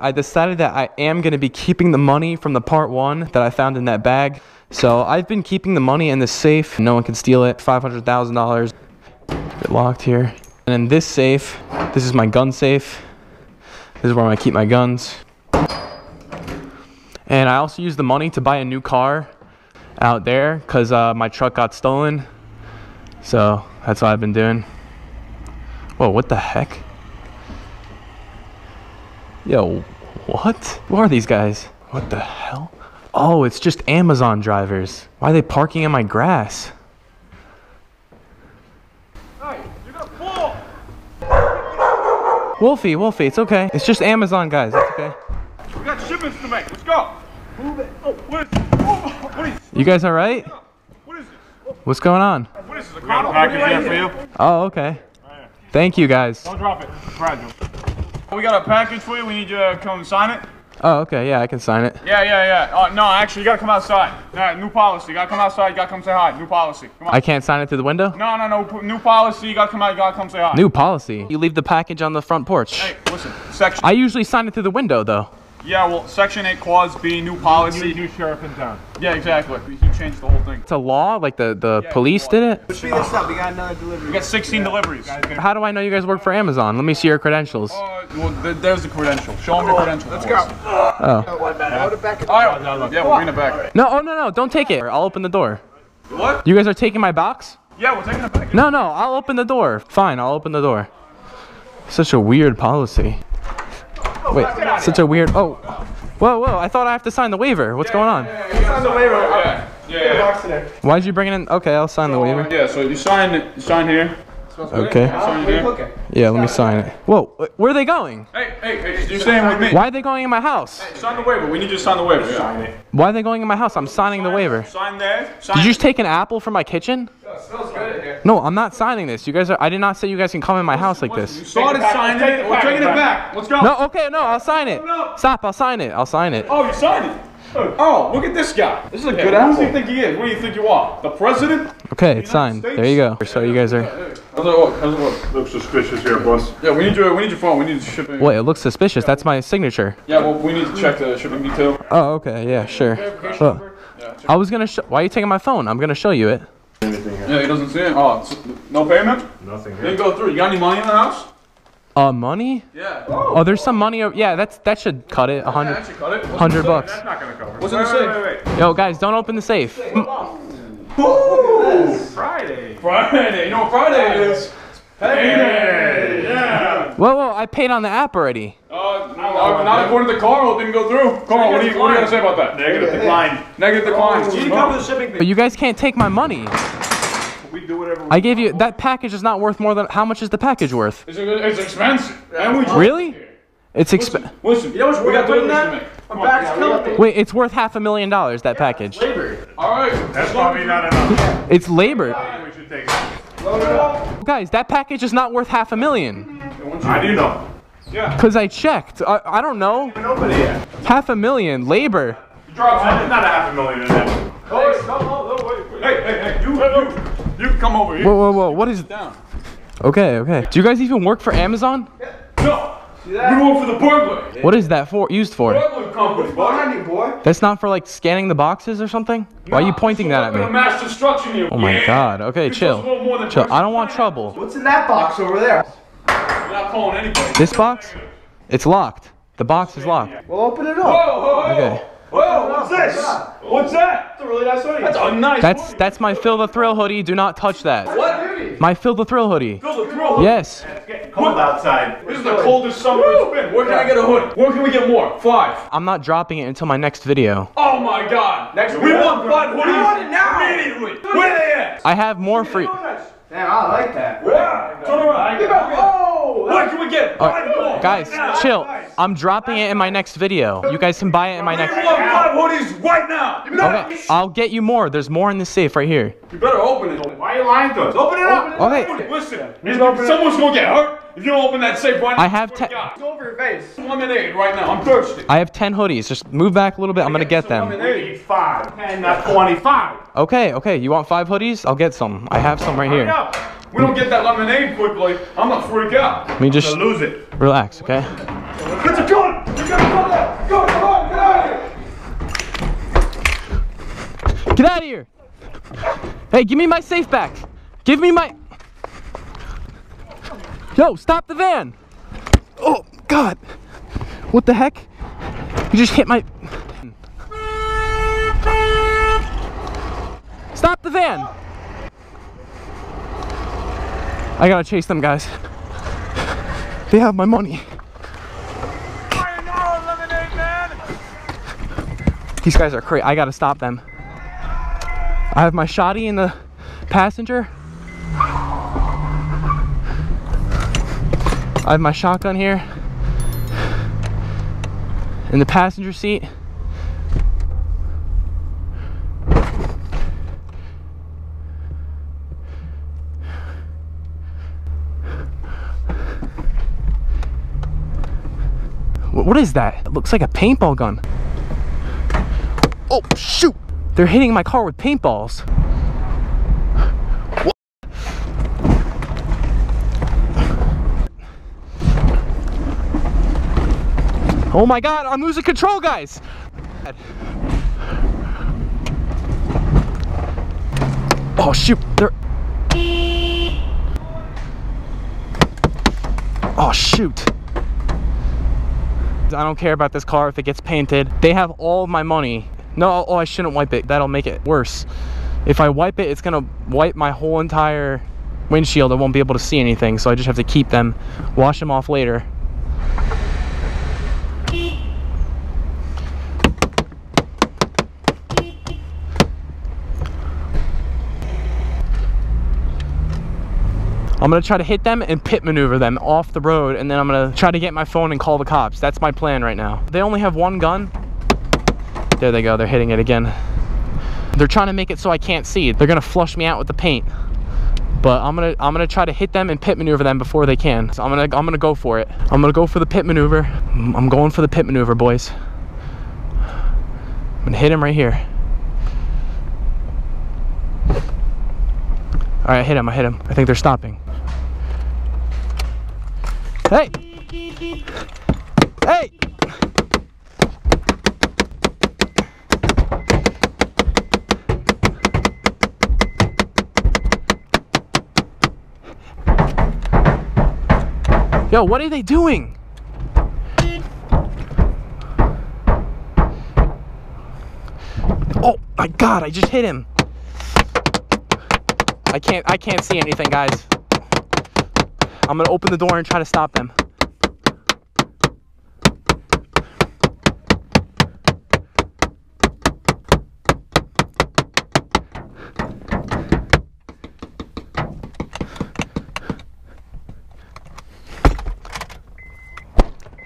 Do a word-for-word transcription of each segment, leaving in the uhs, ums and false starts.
I decided that I am going to be keeping the money from the part one that I found in that bag. So I've been keeping the money in this safe. No one can steal it. five hundred thousand dollars. Get locked here. And in this safe, this is my gun safe. This is where I keep my guns. And I also used the money to buy a new car out there because uh, my truck got stolen. So that's what I've been doing. Whoa, what the heck? Yo, what? Who are these guys? What the hell? Oh, it's just Amazon drivers. Why are they parking in my grass? Hey, you're the fool! Wolfie, Wolfie, it's okay. It's just Amazon guys, it's okay. We got shipments to make, let's go! Move it. Oh, what is this? Oh, what is this? You guys alright? What is this? What's going on? What is this? A car package right here for you? Oh, okay. Right. Thank you guys. Don't drop it. It's fragile. We got a package for you. We need you to come sign it. Oh, okay. Yeah, I can sign it. Yeah, yeah, yeah. Uh, no, actually, you got to come outside. Nah, new policy. You got to come outside. You got to come say hi. New policy. Come on. I can't sign it through the window? No, no, no. New policy. You got to come out. You got to come say hi. New policy? You leave the package on the front porch. Hey, listen. Section. I usually sign it through the window, though. Yeah, well, Section eight, Clause B, new policy. New sheriff in town. Yeah, exactly. You changed the whole thing. It's a law? Like the, the yeah, police did it? Let's speed this up. We got another delivery. We got sixteen yeah. deliveries. How do I know you guys work for Amazon? Let me see your credentials. Uh, well, th there's the credential. Show them your credentials. Let's go. Oh. oh. Alright, no, no, yeah, we'll bring it back. No, oh, no, no, don't take it. I'll open the door. What? You guys are taking my box? Yeah, we're taking it back. No, no, I'll open the door. Fine, I'll open the door. Such a weird policy. Wait, such a weird. Oh, whoa, whoa! I thought I have to sign the waiver. What's yeah, going on? Yeah, yeah, yeah. Sign the waiver. Yeah, yeah, yeah. Why did you bring it in? Okay, I'll sign the waiver. Yeah, so you sign it. You sign here. Okay. Yeah, let me sign it. Whoa, where are they going? Hey, hey, hey! You're staying with me. Why are they going in my house? Hey, sign the waiver. We need you to sign the waiver. Yeah. Why are they going in my house? I'm signing the waiver. Sign there. Sign. Did you just take an apple from my kitchen? Yeah, it smells good in here. No, I'm not signing this. You guys are. I did not say you guys can come in my house like this. You started signing it. We're taking it back. Let's go. No, okay, no, I'll sign it. Stop. I'll sign it. I'll sign it. Oh, you signed it. Oh, look at this guy. This is a good apple. Who do you think he is? What do you think you are? The president? Okay, it's signed. There you go. So you guys are. How's it look? How's it look? Looks suspicious here, boss. Yeah, we need your, we need your phone. We need shipping. Wait, it looks suspicious. That's my signature. Yeah, well, we need to check the shipping detail. Oh, okay. Yeah, sure. Oh. I was gonna. Sh why are you taking my phone? I'm gonna show you it. Yeah, he doesn't see it. Oh, no payment. Nothing. Didn't go through. You got any money in the house? Uh, money? Yeah. Oh, oh there's some money. Over yeah, that's that should cut it. A hundred. Yeah, that should cut it. Hundred bucks. That's not gonna cover. What's in the safe? Wait, wait, wait. Yo, guys, don't open the safe. Ooh, Friday. Friday. You know what Friday is? Payday. Yeah. Whoa, whoa, I paid on the app already. Uh, not according to the Carl, it didn't go through. Carl, what do you what do you gotta say about that? Negative decline. Negative decline. You need to cover the shipping thing. But you guys can't take my money. We do whatever we I gave you that package is not worth more than how much is the package worth? It's, it's expensive. And we really? It's expensive. Listen, you know what we got doing that? My back's killing me. Wait, it's worth half a million dollars that yeah, package. Labor. All right, that's probably not enough. It's labor. We should take it. Load it up. Guys, that package is not worth half a million. I do know. Yeah. Cause I checked. I, I don't know. Nobody. Half a million labor. You dropped something. Not a half a million in that. Oh, wait, hey, hey, hey, you, you. You can come over here. Whoa, whoa, whoa. What is it? Down. Okay, okay. Do you guys even work for Amazon? Yeah. No. We work for the burglar. What is that for? Used for? Burglar company, buddy. Boy. That's not for like scanning the boxes or something? No, why are you pointing that at me? Mass destruction here. Oh my yeah. God. Okay, you're chill. Chill. I don't want trouble. What's in that box over there? We're not calling anybody. This box? It's locked. The box is locked. Well, open it up. Whoa, whoa, whoa. Okay. Whoa, what's this? What's that? That's a really nice hoodie. That's a nice That's, hoodie. That's my Phil the Thrill hoodie. Do not touch that. What hoodie? My Phil the Thrill hoodie. Phil the Thrill hoodie? Yes. It's getting cold outside. This is the coldest summer it's been. Where can I get a hoodie? Where can we get more? Five. I'm not dropping it until my next video. Oh my God. Next We want five hoodies now. Immediately. Where they at? I have more free. Damn, I like that. Yeah. Turn around. Give up. Oh, what can we get? Uh, guys, now. Chill. I'm dropping it in my next video. You guys can buy it in my next video. Five hoodies right now. Okay, I'll get you more. There's more in the safe right here. You better open it. Why are you lying to us? Open it up. Open it. Okay. Listen, someone's gonna get hurt if you don't open that safe right now. I have ten. It's over your face. Lemonade right now. I'm thirsty. I have ten hoodies. Just move back a little bit. I'm gonna get them. Lemonade, five, and not twenty-five. Okay, okay. You want five hoodies? I'll get some. I have some right here. We don't get that lemonade quickly. I'm gonna freak out. Let me just lose it. Relax, okay. It's a gun. out of here. Hey, give me my safe back. Give me my... Yo, stop the van. Oh, God. What the heck? You just hit my... Stop the van. I gotta chase them, guys. They have my money. These guys are crazy. I gotta stop them. I have my shoddy in the passenger. I have my shotgun here in the passenger seat. What is that? It looks like a paintball gun. Oh, shoot! They're hitting my car with paintballs. What? Oh my God, I'm losing control, guys! Oh, shoot, they're... Oh, shoot. I don't care about this car if it gets painted. They have all my money. No, oh, I shouldn't wipe it. That'll make it worse. If I wipe it, it's gonna wipe my whole entire windshield. I won't be able to see anything, so I just have to keep them, wash them off later. I'm gonna try to hit them and pit maneuver them off the road, and then I'm gonna try to get my phone and call the cops. That's my plan right now. They only have one gun. There they go, they're hitting it again. They're trying to make it so I can't see. They're gonna flush me out with the paint. But I'm gonna I'm gonna try to hit them and pit maneuver them before they can. So I'm gonna I'm gonna go for it. I'm gonna go for the pit maneuver. I'm going for the pit maneuver, boys. I'm gonna hit him right here. All right, I hit him, I hit him. I think they're stopping. Hey! Hey! Yo, what are they doing? Oh my God, I just hit him. I can't, I can't see anything, guys. I'm gonna open the door and try to stop them.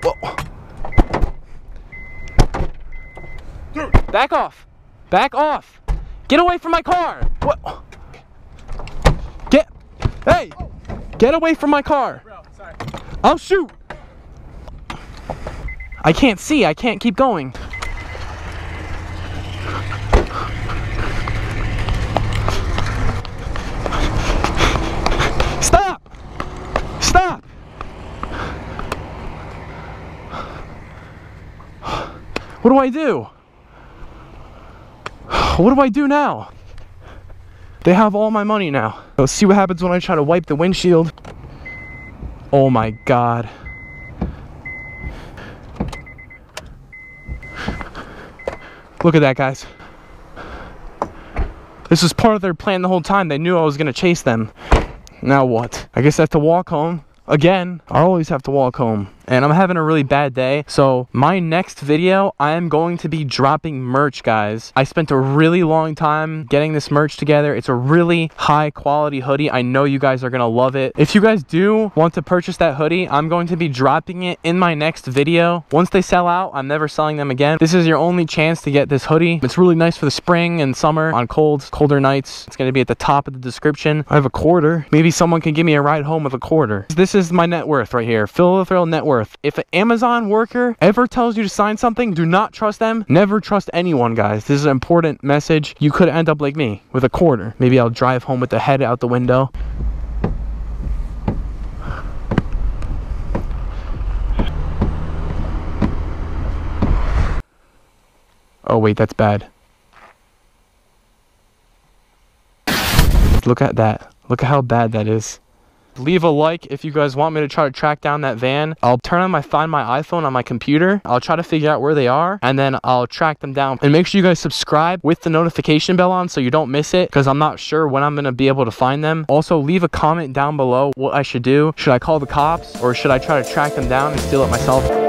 Whoa. Back off. Back off. Get away from my car. What? Get, hey, oh. Get away from my car. Bro, sorry. I'll shoot. I can't see, I can't keep going. Stop, stop. What do I do? What do I do now? They have all my money now. Let's see what happens when I try to wipe the windshield. Oh my God. Look at that, guys. This was part of their plan the whole time. They knew I was gonna chase them. Now what? I guess I have to walk home. Again, I always have to walk home, and I'm having a really bad day. So my next video, I am going to be dropping merch, guys. I spent a really long time getting this merch together. It's a really high quality hoodie. I know you guys are gonna love it. If you guys do want to purchase that hoodie, I'm going to be dropping it in my next video. Once they sell out, I'm never selling them again. This is your only chance to get this hoodie. It's really nice for the spring and summer on cold, colder nights. It's gonna be at the top of the description. I have a quarter. Maybe someone can give me a ride home with a quarter. This This is my net worth right here. Phil the Thrill net worth. If an Amazon worker ever tells you to sign something, do not trust them. Never trust anyone, guys. This is an important message. You could end up like me with a quarter. Maybe I'll drive home with the head out the window. Oh wait, that's bad. Just look at that. Look at how bad that is. Leave a like if you guys want me to try to track down that van. I'll turn on my find my iPhone on my computer. I'll try to figure out where they are, and then I'll track them down. And make sure you guys subscribe with the notification bell on so you don't miss it, because I'm not sure when I'm going to be able to find them. Also, leave a comment down below what I should do. Should I call the cops, or should I try to track them down and steal it myself?